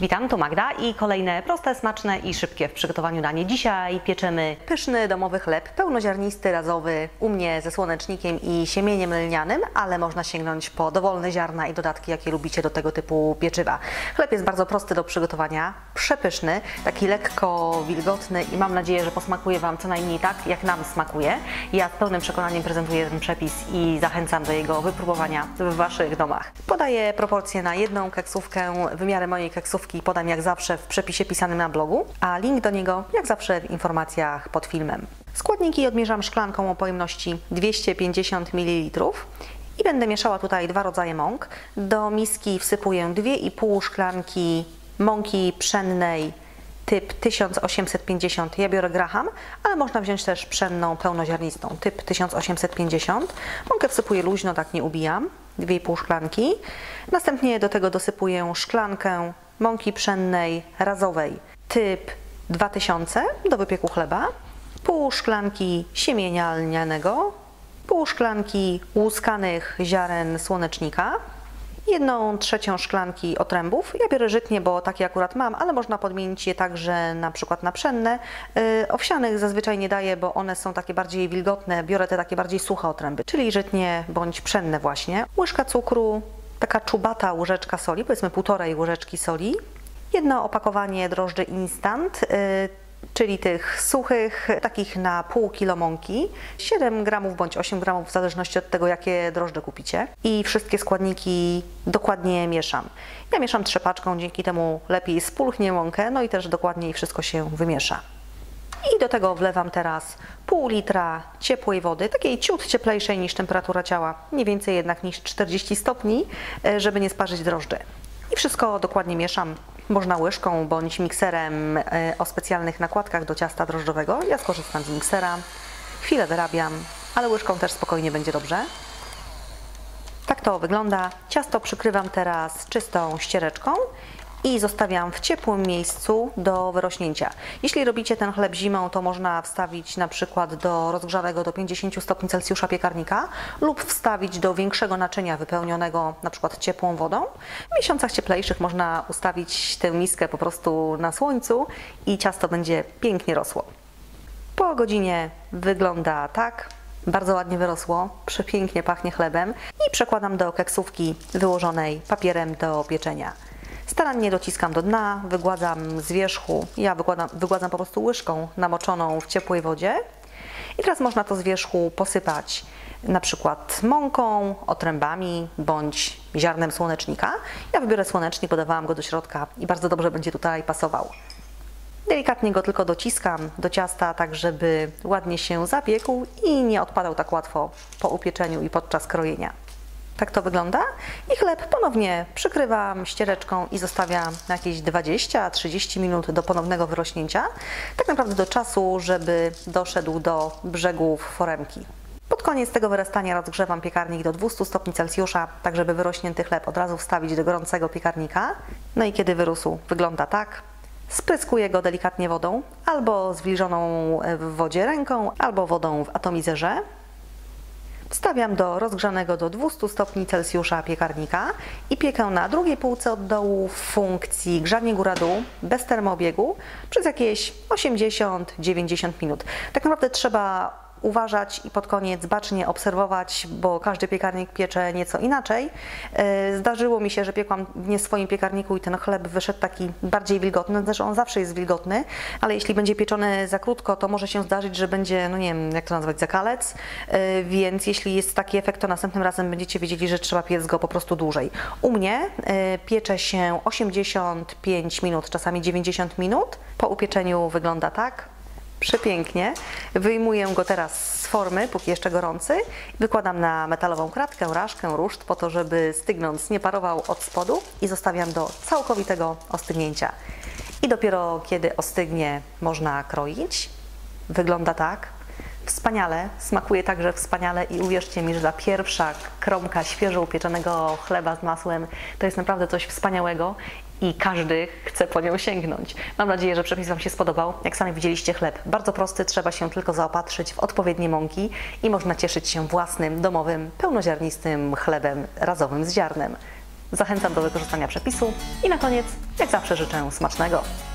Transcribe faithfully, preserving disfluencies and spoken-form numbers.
Witam, tu Magda i kolejne proste, smaczne i szybkie w przygotowaniu danie. Dzisiaj pieczemy pyszny domowy chleb pełnoziarnisty, razowy, u mnie ze słonecznikiem i siemieniem lnianym, ale można sięgnąć po dowolne ziarna i dodatki, jakie lubicie do tego typu pieczywa. Chleb jest bardzo prosty do przygotowania, przepyszny, taki lekko wilgotny i mam nadzieję, że posmakuje Wam co najmniej tak, jak nam smakuje. Ja z pełnym przekonaniem prezentuję ten przepis i zachęcam do jego wypróbowania w Waszych domach. Podaję proporcje na jedną keksówkę, wymiary mojej keksówki podam jak zawsze w przepisie pisanym na blogu, a link do niego jak zawsze w informacjach pod filmem. Składniki odmierzam szklanką o pojemności dwieście pięćdziesiąt mililitrów i będę mieszała tutaj dwa rodzaje mąk. Do miski wsypuję dwie i pół szklanki mąki pszennej typ tysiąc osiemset pięćdziesiąt, ja biorę graham, ale można wziąć też pszenną pełnoziarnistą typ tysiąc osiemset pięćdziesiąt. Mąkę wsypuję luźno, tak nie ubijam, dwie i pół szklanki. Następnie do tego dosypuję szklankę mąki pszennej razowej typ dwa tysiące do wypieku chleba, pół szklanki siemienia lnianego, pół szklanki łuskanych ziaren słonecznika, jedną trzecią szklanki otrębów. Ja biorę żytnie, bo takie akurat mam, ale można podmienić je także na przykład na pszenne. Yy, owsianych zazwyczaj nie daję, bo one są takie bardziej wilgotne. Biorę te takie bardziej suche otręby, czyli żytnie bądź pszenne właśnie. Łyżka cukru, taka czubata łyżeczka soli, powiedzmy półtorej łyżeczki soli, jedno opakowanie drożdży instant, yy, czyli tych suchych, takich na pół kilo mąki, siedem gramów bądź osiem gramów, w zależności od tego, jakie drożdże kupicie. I wszystkie składniki dokładnie mieszam. Ja mieszam trzepaczką, dzięki temu lepiej spulchnie mąkę, no i też dokładniej wszystko się wymiesza. I do tego wlewam teraz pół litra ciepłej wody, takiej ciut cieplejszej niż temperatura ciała, nie więcej jednak niż czterdzieści stopni, żeby nie sparzyć drożdży. I wszystko dokładnie mieszam, można łyżką bądź mikserem o specjalnych nakładkach do ciasta drożdżowego. Ja skorzystam z miksera, chwilę wyrabiam, ale łyżką też spokojnie będzie dobrze. Tak to wygląda. Ciasto przykrywam teraz czystą ściereczką i zostawiam w ciepłym miejscu do wyrośnięcia. Jeśli robicie ten chleb zimą, to można wstawić na przykład do rozgrzanego do pięćdziesięciu stopni Celsjusza piekarnika lub wstawić do większego naczynia wypełnionego na przykład ciepłą wodą. W miesiącach cieplejszych można ustawić tę miskę po prostu na słońcu i ciasto będzie pięknie rosło. Po godzinie wygląda tak. Bardzo ładnie wyrosło, przepięknie pachnie chlebem i przekładam do keksówki wyłożonej papierem do pieczenia. Starannie dociskam do dna, wygładzam z wierzchu, ja wygładzam, wygładzam po prostu łyżką namoczoną w ciepłej wodzie. I teraz można to z wierzchu posypać na przykład mąką, otrębami bądź ziarnem słonecznika. Ja wybiorę słonecznik, podawałam go do środka i bardzo dobrze będzie tutaj pasował. Delikatnie go tylko dociskam do ciasta, tak żeby ładnie się zapiekł i nie odpadał tak łatwo po upieczeniu i podczas krojenia. Tak to wygląda i chleb ponownie przykrywam ściereczką i zostawiam na jakieś dwadzieścia do trzydziestu minut do ponownego wyrośnięcia, tak naprawdę do czasu, żeby doszedł do brzegów foremki. Pod koniec tego wyrastania rozgrzewam piekarnik do dwustu stopni Celsjusza, tak żeby wyrośnięty chleb od razu wstawić do gorącego piekarnika. No i kiedy wyrósł, wygląda tak. Spryskuję go delikatnie wodą, albo zwilżoną w wodzie ręką, albo wodą w atomizerze. Wstawiam do rozgrzanego do dwustu stopni Celsjusza piekarnika i piekę na drugiej półce od dołu w funkcji grzanie góra-dół bez termoobiegu przez jakieś osiemdziesiąt do dziewięćdziesięciu minut. Tak naprawdę trzeba uważać i pod koniec bacznie obserwować, bo każdy piekarnik piecze nieco inaczej. Zdarzyło mi się, że piekłam w nie swoim piekarniku i ten chleb wyszedł taki bardziej wilgotny, znaczy on zawsze jest wilgotny, ale jeśli będzie pieczony za krótko, to może się zdarzyć, że będzie, no nie wiem, jak to nazwać, zakalec, więc jeśli jest taki efekt, to następnym razem będziecie wiedzieli, że trzeba piec go po prostu dłużej. U mnie piecze się osiemdziesiąt pięć minut, czasami dziewięćdziesiąt minut. Po upieczeniu wygląda tak. Przepięknie. Wyjmuję go teraz z formy, póki jeszcze gorący. Wykładam na metalową kratkę, raszkę, ruszt, po to, żeby stygnąc nie parował od spodu i zostawiam do całkowitego ostygnięcia. I dopiero kiedy ostygnie, można kroić. Wygląda tak. Wspaniale, smakuje także wspaniale i uwierzcie mi, że ta pierwsza kromka świeżo upieczonego chleba z masłem to jest naprawdę coś wspaniałego i każdy chce po nią sięgnąć. Mam nadzieję, że przepis Wam się spodobał. Jak sami widzieliście, chleb bardzo prosty, trzeba się tylko zaopatrzyć w odpowiednie mąki i można cieszyć się własnym, domowym, pełnoziarnistym chlebem razowym z ziarnem. Zachęcam do wykorzystania przepisu i na koniec, jak zawsze, życzę smacznego.